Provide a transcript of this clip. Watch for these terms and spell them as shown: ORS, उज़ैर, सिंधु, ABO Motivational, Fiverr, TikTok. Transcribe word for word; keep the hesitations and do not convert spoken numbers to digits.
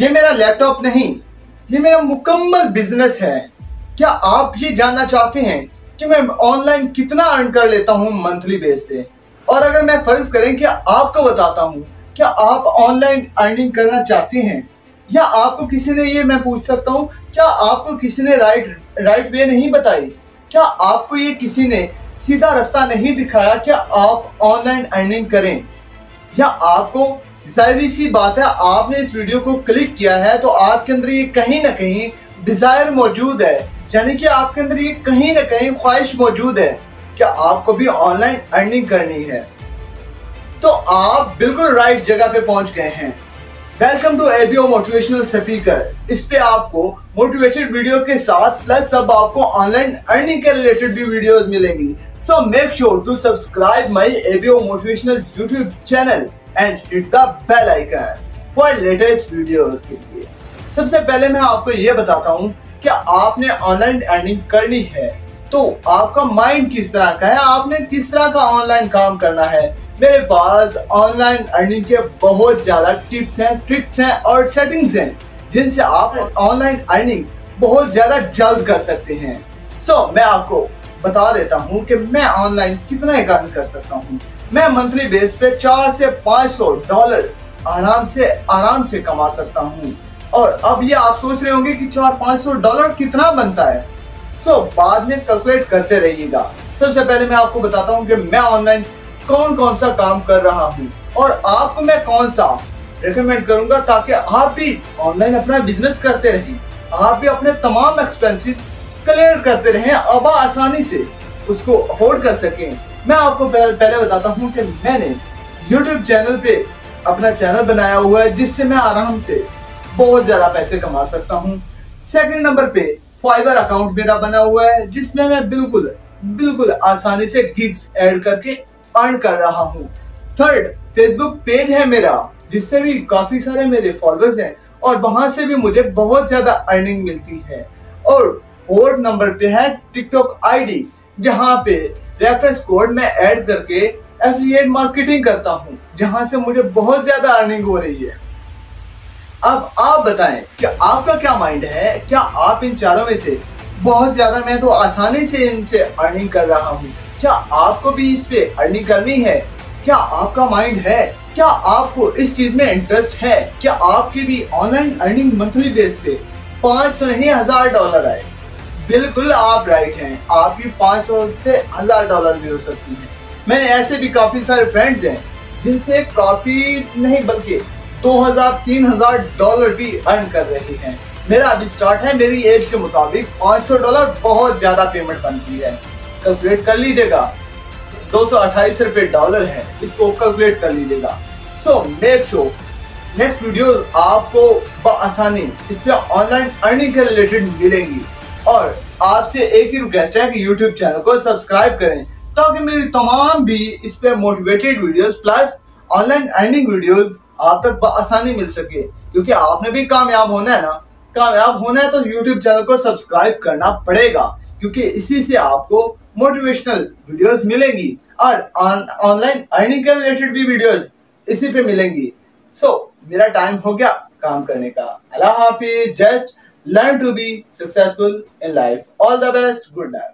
ये मेरा लैपटॉप नहीं, ये मेरा मुकम्मल बिजनेस है। क्या आप ये जानना चाहते हैं कि मैं ऑनलाइन कितना अर्न कर लेता हूँ मंथली बेस पे? और अगर मैं फर्ज करें कि आपको बताता हूँ, क्या आप ऑनलाइन अर्निंग करना चाहते हैं? या आपको किसी ने, ये मैं पूछ सकता हूँ, क्या आपको किसी ने राइट राइट वे नहीं बताई? क्या आपको ये किसी ने सीधा रास्ता नहीं दिखाया कि आप ऑनलाइन अर्निंग करें? या आपको, जाहिर सी बात है, आपने इस वीडियो को क्लिक किया है तो आपके अंदर ये कहीं ना कहीं डिज़ायर मौजूद है, यानी कि आपके अंदर ये कहीं ना कहीं ख्वाहिश मौजूद है कि आपको भी ऑनलाइन अर्निंग करनी है। तो आप बिल्कुल राइट जगह पे पहुंच गए हैं। Welcome to ABO motivational speaker. इस पे आपको मोटिवेटेड वीडियो के साथ प्लस अब आपको ऑनलाइन अर्निंग के रिलेटेड भी वीडियोस मिलेंगी। So make sure to subscribe my ABO motivational YouTube channel and hit the bell icon for latest videos के लिए। सबसे पहले मैं आपको ये बताता हूँ कि आपने ऑनलाइन अर्निंग करनी है तो आपका माइंड किस तरह का है, आपने किस तरह का ऑनलाइन काम करना है। मेरे पास ऑनलाइन अर्निंग के बहुत ज़्यादा टिप्स हैं, ट्रिक्स हैं और सेटिंग्स हैं जिनसे आप ऑनलाइन अर्निंग बहुत ज़्यादा जल्द कर सकते हैं। सो so, मैं आपको बता देता हूँ कि मैं ऑनलाइन कितना अर्न कर सकता हूँ। मैं मंथली बेस पे चार से पाँच सौ डॉलर आराम से आराम से कमा सकता हूँ। और अब ये आप सोच रहे होंगे कि चार पाँच सौ डॉलर कितना बनता है, सो so, बाद में कैलकुलेट करते रहिएगा। सबसे पहले मैं आपको बताता हूँ कि मैं ऑनलाइन कौन कौन सा काम कर रहा हूँ और आपको मैं कौन सा रिकमेंड करूँगा ताकि आप भी ऑनलाइन अपना बिजनेस करते रहें, आप भी अपने तमाम एक्सपेंसेस क्लियर करते रहें, अब आसानी से उसको अफोर्ड कर सकें। मैं आपको पहले पहले बताता हूँ कि मैंने YouTube चैनल पे अपना चैनल बनाया हुआ है जिससे मैं आराम से बहुत ज़्यादा पैसे कमा सकता हूँ। सेकंड नंबर पे फाइवर अकाउंट मेरा बना हुआ है जिसमें मैं बिल्कुल बिल्कुल आसानी से गिग्स ऐड करके अर्न कर रहा हूँ। थर्ड, फेसबुक पेज है मेरा जिससे भी काफ़ी सारे मेरे फॉलोअर्स हैं और वहाँ से भी मुझे बहुत ज़्यादा अर्निंग मिलती है। और फोर्थ नंबर पे है टिकटॉक आईडी, जहाँ पे रेफरेंस कोड में ऐड करके एफिलिएट मार्केटिंग करता हूँ, जहाँ से मुझे बहुत ज़्यादा अर्निंग हो रही है। अब आप बताएं कि आपका क्या माइंड है, क्या आप इन चारों में से बहुत ज़्यादा, मैं तो आसानी से इनसे अर्निंग कर रहा हूँ, क्या आपको भी इस पे अर्निंग करनी है? क्या आपका माइंड है, क्या आपको इस चीज़ में इंटरेस्ट है? क्या आपकी भी ऑनलाइन अर्निंग मंथली बेस पे पाँच सौ नहीं हज़ार डॉलर आए? बिल्कुल आप राइट हैं, आपकी पाँच सौ से हज़ार डॉलर भी हो सकती है। मैंने ऐसे भी काफ़ी सारे फ्रेंड्स हैं जिनसे काफ़ी नहीं बल्कि दो हज़ार तीन हज़ार डॉलर भी अर्न कर रहे हैं। मेरा अभी स्टार्ट है, मेरी एज के मुताबिक पाँच सौ डॉलर बहुत ज़्यादा पेमेंट बनती है, कैलकुलेट कर लीजिएगा। दो सौ अट्ठाईस रुपये डॉलर है, इसको कैलकुलेट कर लीजिएगा। So make sure next videos आपको बआसानी इस पर ऑनलाइन अर्निंग के रिलेटेड मिलेंगी। और आपसे एक ही रिक्वेस्ट है कि YouTube चैनल को सब्सक्राइब करें ताकि मेरी तमाम भी इस पे motivated videos plus online earning videos आप तक बआसानी मिल सके, क्योंकि आपने भी कामयाब होना है ना। कामयाब होना है तो YouTube चैनल को सब्सक्राइब करना पड़ेगा, क्योंकि इसी से आपको मोटिवेशनल वीडियोस मिलेंगी और ऑनलाइन अर्निंग के रिलेटेड भी वीडियोस इसी पे मिलेंगी। सो so, मेरा टाइम हो गया काम करने का। अल्लाह हाफिज़। Just learn to be successful in life. All the best. Good night.